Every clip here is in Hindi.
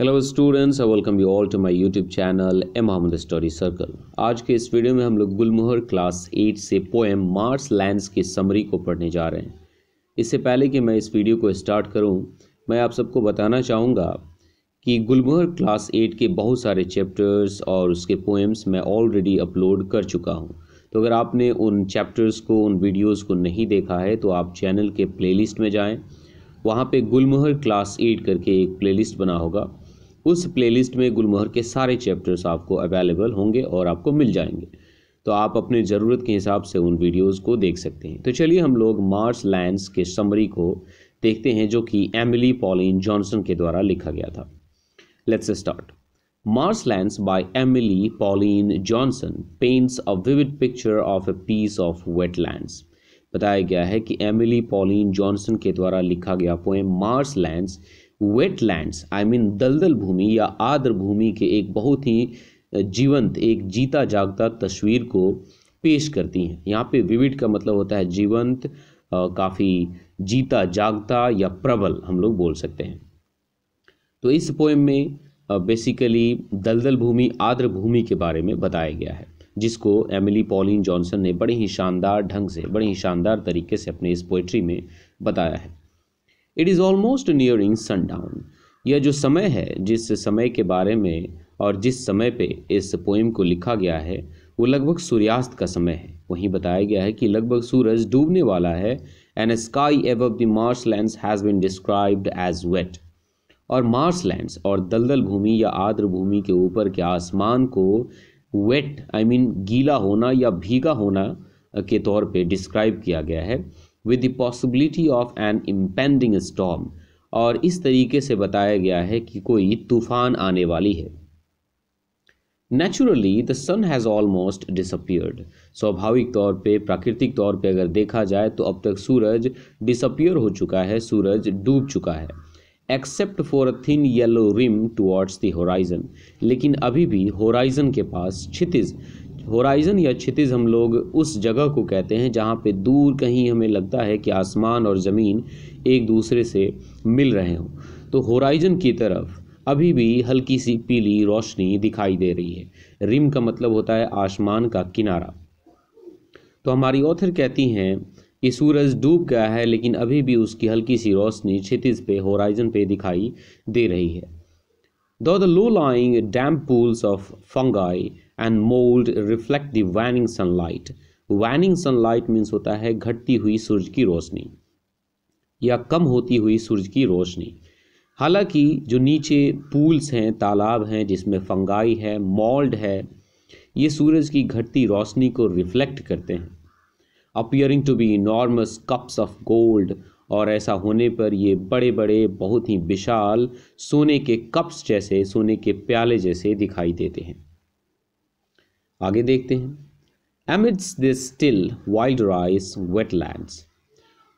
Hello students, welcome you all to my YouTube channel M Ahmad study circle. आज के इस वीडियो में हम लोग गुलमोहर क्लास 8 से पोएम मार्शलैंड्स के समरी को पढ़ने जा रहे हैं। इससे पहले कि मैं इस वीडियो को स्टार्ट करूं, मैं आप सबको बताना चाहूँगा कि गुलमोहर क्लास 8 के बहुत सारे चैप्टर्स और उसके पोएम्स मैं ऑलरेडी अपलोड कर चुका हूँ। तो अगर आपने उन चैप्टर्स को, उन वीडियोज़ को नहीं देखा है तो आप चैनल के प्लेलिस्ट में जाएँ। वहाँ पे गुलमोहर क्लास 8 करके एक प्लेलिस्ट बना होगा, उस प्लेलिस्ट में गुलमोहर के सारे चैप्टर्स आपको अवेलेबल होंगे और आपको मिल जाएंगे। तो आप अपने ज़रूरत के हिसाब से उन वीडियोस को देख सकते हैं। तो चलिए हम लोग मार्शलैंड्स के समरी को देखते हैं, जो कि एमिली पॉलिन जॉनसन के द्वारा लिखा गया था। Let's start. Marshlands by Emily Pauline Johnson paints a vivid picture of a piece of wetlands. बताया गया है कि एमिली पॉलिन जॉनसन के द्वारा लिखा गया poem marshlands wetlands I mean दलदल भूमि या आर्द्र भूमि के एक बहुत ही जीवंत, एक जीता जागता तस्वीर को पेश करती हैं। यहाँ पे विविड का मतलब होता है जीवंत, काफ़ी जीता जागता या प्रबल हम लोग बोल सकते हैं। तो इस पोएम में बेसिकली दलदल भूमि, आर्द्र भूमि के बारे में बताया गया है, जिसको एमिली पॉलिन जॉनसन ने बड़े ही शानदार ढंग से, बड़े ही शानदार तरीके से अपने इस पोइट्री में बताया है। It is almost nearing sundown. यह जो समय है, जिस समय के बारे में और जिस समय पे इस पोएम को लिखा गया है, वो लगभग सूर्यास्त का समय है। वहीं बताया गया है कि लगभग सूरज डूबने वाला है। And sky above the marshlands has been described as wet. और मार्शलैंड्स और दलदल भूमि या आर्द्र भूमि के ऊपर के आसमान को वेट आई मीन गीला होना या भीगा होना के तौर पे डिस्क्राइब किया गया है। With the possibility of an impending storm. और इस तरीके से बताया गया है कि कोई तूफान आने वाली है। Naturally the sun has almost disappeared. स्वाभाविक तौर पे, प्राकृतिक तौर पे अगर देखा जाए तो अब तक सूरज डिसअपियर हो चुका है, सूरज डूब चुका है। Except for a thin yellow rim towards the horizon. लेकिन अभी भी होराइजन के पास क्षितिज, होराइजन या क्षितिज हम लोग उस जगह को कहते हैं जहाँ पे दूर कहीं हमें लगता है कि आसमान और ज़मीन एक दूसरे से मिल रहे हों। तो होराइजन की तरफ अभी भी हल्की सी पीली रोशनी दिखाई दे रही है। रिम का मतलब होता है आसमान का किनारा। तो हमारी ऑथर कहती हैं कि सूरज डूब गया है लेकिन अभी भी उसकी हल्की सी रोशनी क्षितिज पे, होराइजन पे दिखाई दे रही है। Though the low lying damp pools of fungi and mould reflect the waning sunlight. Waning sunlight means होता है घटती हुई सूरज की रोशनी या कम होती हुई सूरज की रोशनी। हालांकि जो नीचे पूल्स हैं, तालाब हैं, जिसमें फंगाई है, मोल्ड है, ये सूरज की घटती रोशनी को रिफ्लेक्ट करते हैं। Appearing to be enormous cups of gold. और ऐसा होने पर ये बड़े बड़े, बहुत ही विशाल सोने के कप्स जैसे, सोने के प्याले जैसे दिखाई देते हैं। आगे देखते हैं। Amidst this still wild rice wetlands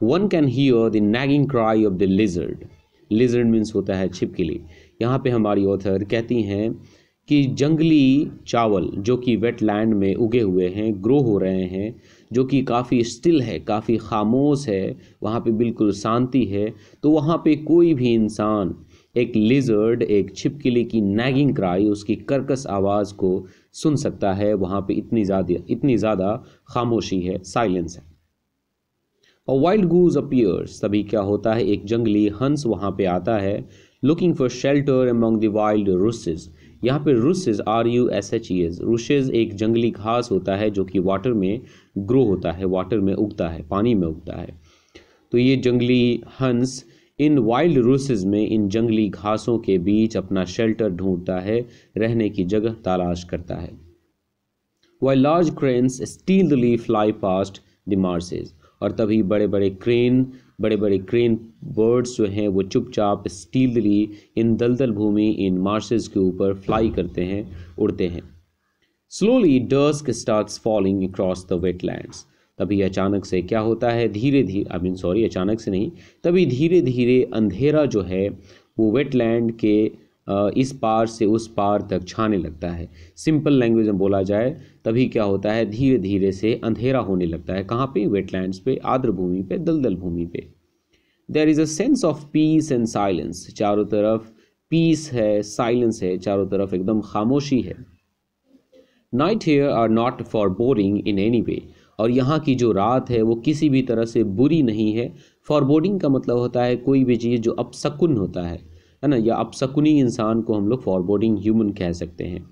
one can hear the nagging cry of the lizard. Lizard means होता है छिपकली। यहाँ पे हमारी ऑथर कहती हैं कि जंगली चावल जो कि वेटलैंड में उगे हुए हैं, ग्रो हो रहे हैं, जो कि काफ़ी स्टिल है, काफ़ी खामोश है, वहाँ पे बिल्कुल शांति है, तो वहाँ पे कोई भी इंसान एक लिजर्ड, एक छिपकली की नैगिंग क्राई, उसकी कर्कश आवाज़ को सुन सकता है। वहाँ पे इतनी ज़्यादा खामोशी है, साइलेंस है। और वाइल्ड गूज अपीयर्स। तभी क्या होता है, एक जंगली हंस वहाँ पे आता है। Looking for shelter among the wild rushes. यहाँ पे रुसेस RUSHES। रुसेस एक जंगली घास होता है जो कि वाटर में ग्रो होता है, वाटर में उगता है, पानी में उगता है। तो ये जंगली हंस इन वाइल्ड रुसेस में, इन जंगली घासों के बीच अपना शेल्टर ढूंढता है, रहने की जगह तलाश करता है। While large cranes स्टीलली fly past the marshes. और तभी बड़े बड़े क्रेन बर्ड्स जो हैं वो चुपचाप स्टीलली इन दलदल भूमि, इन मार्शेस के ऊपर फ्लाई करते हैं, उड़ते हैं। Slowly dusk starts falling across the wetlands. तभी अचानक से क्या होता है, धीरे धीरे अंधेरा जो है वो वेटलैंड के इस पार से उस पार तक छाने लगता है। सिंपल लैंग्वेज में बोला जाए तभी क्या होता है, धीरे धीरे से अंधेरा होने लगता है। कहाँ पे, वेटलैंड्स पे, आर्द्र भूमि पे, दलदल भूमि पे। There is a sense of peace and silence. चारों तरफ पीस है, साइलेंस है, चारों तरफ एकदम खामोशी है। Night here are not for boring in any way, और यहाँ की जो रात है वो किसी भी तरह से बुरी नहीं है। फॉर बोर्डिंग का मतलब होता है कोई भी चीज़ जो अपशकुन होता है ना, या अपशकुनी इंसान को हम लोग फॉर बोर्डिंग ह्यूमन कह सकते हैं।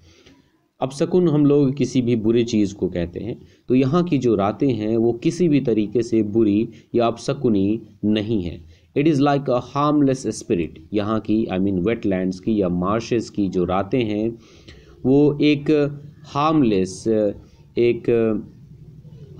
अपशकुन हम लोग किसी भी बुरे चीज़ को कहते हैं। तो यहाँ की जो रातें हैं वो किसी भी तरीके से बुरी या अपशकुनी नहीं है। It is like a harmless spirit. यहाँ की वेटलैंड्स की या मार्शेस की जो रातें हैं वो एक हार्मलेस, एक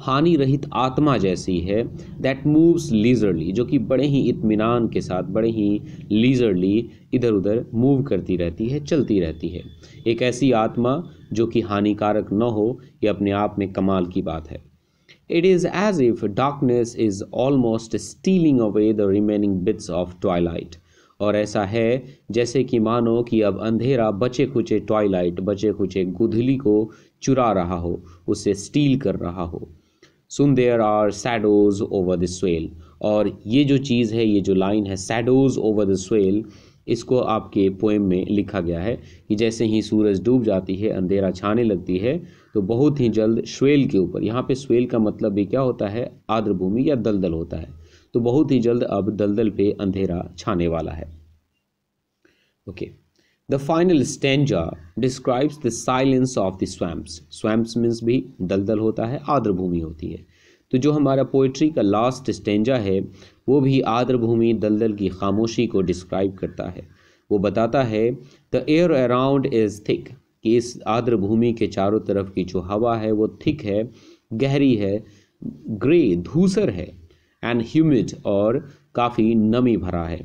हानि रहित आत्मा जैसी है। दैट मूव्स लीजरली, जो कि बड़े ही इत्मीनान के साथ, बड़े ही लीजरली इधर उधर मूव करती रहती है, चलती रहती है। एक ऐसी आत्मा जो कि हानिकारक न हो, ये अपने आप में कमाल की बात है। It is as if darkness is almost stealing away the remaining bits of twilight, और ऐसा है जैसे कि मानो कि अब अंधेरा बचे खुचे ट्वाइलाइट, बचे खुचे गुधली को चुरा रहा हो, उसे स्टील कर रहा हो। Soon there are shadows over the swell, और ये जो चीज़ है, ये जो लाइन है सैडोज ओवर द स्वेल, इसको आपके पोएम में लिखा गया है कि जैसे ही सूरज डूब जाती है, अंधेरा छाने लगती है, तो बहुत ही जल्द स्वेल के ऊपर, यहाँ पे स्वेल का मतलब भी क्या होता है, आर्द्र भूमि या दलदल होता है, तो बहुत ही जल्द अब दलदल पे अंधेरा छाने वाला है। Okay, the final stanza describes the silence of the swamps. Swamps means भी दलदल होता है, आर्द्र भूमि होती है। तो जो हमारा पोइट्री का लास्ट स्टेंजा है वो भी आर्द्र भूमि, दलदल की खामोशी को डिस्क्राइब करता है। वो बताता है the air around is thick, कि इस आर्द्र भूमि के चारों तरफ की जो हवा है वो थिक है, गहरी है, ग्रे, धूसर है, एंड ह्यूमिड, और काफ़ी नमी भरा है।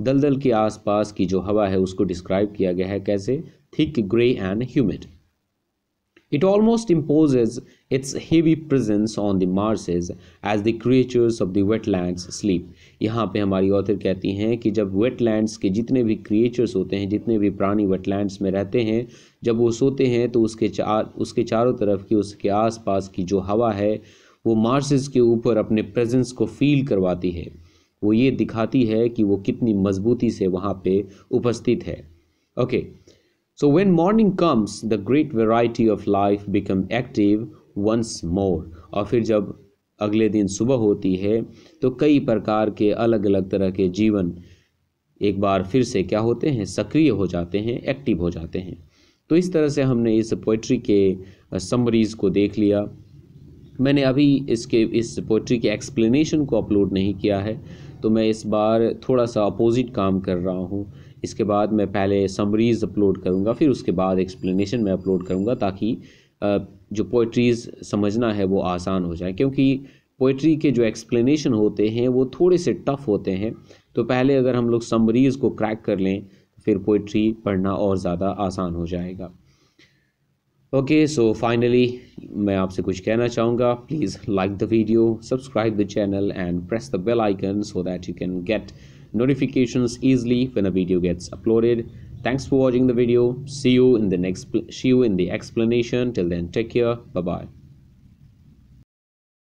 दलदल के आसपास की जो हवा है उसको डिस्क्राइब किया गया है कैसे, thick, grey and humid. It almost imposes its heavy presence on the marshes as the creatures of the wetlands sleep. यहाँ पे हमारी ऑथर कहती हैं कि जब वेटलैंड्स के जितने भी क्रिएचर्स होते हैं, जितने भी प्राणी वेटलैंड्स में रहते हैं, जब वो सोते हैं तो उसके चारों तरफ की, उसके आसपास की जो हवा है वो मार्सेस के ऊपर अपने प्रेजेंस को फील करवाती है। वो ये दिखाती है कि वो कितनी मजबूती से वहाँ पे उपस्थित है। Okay, so when morning comes the great variety of life become active once more, और फिर जब अगले दिन सुबह होती है तो कई प्रकार के अलग अलग तरह के जीवन एक बार फिर से क्या होते हैं, सक्रिय हो जाते हैं, एक्टिव हो जाते हैं। तो इस तरह से हमने इस पोइट्री के समरीज़ को देख लिया। मैंने अभी इस पोइट्री के एक्सप्लेनेशन को अपलोड नहीं किया है, तो मैं इस बार थोड़ा सा अपोजिट काम कर रहा हूँ। इसके बाद मैं पहले समरीज़ अपलोड करूँगा, फिर उसके बाद एक्सप्लेनेशन मैं अपलोड करूँगा, ताकि जो पोइट्रीज़ समझना है वो आसान हो जाए। क्योंकि पोइट्री के जो एक्सप्लेनेशन होते हैं वो थोड़े से टफ़ होते हैं, तो पहले अगर हम लोग समरीज़ को क्रैक कर लें तो फिर पोइट्री पढ़ना और ज़्यादा आसान हो जाएगा। ओके, सो फाइनली मैं आपसे कुछ कहना चाहूँगा। Please like the video, subscribe the channel and press the bell icon so that you can get notifications easily when a video gets uploaded. Thanks for watching the video. See you in the explanation. Till then, take care. Bye bye.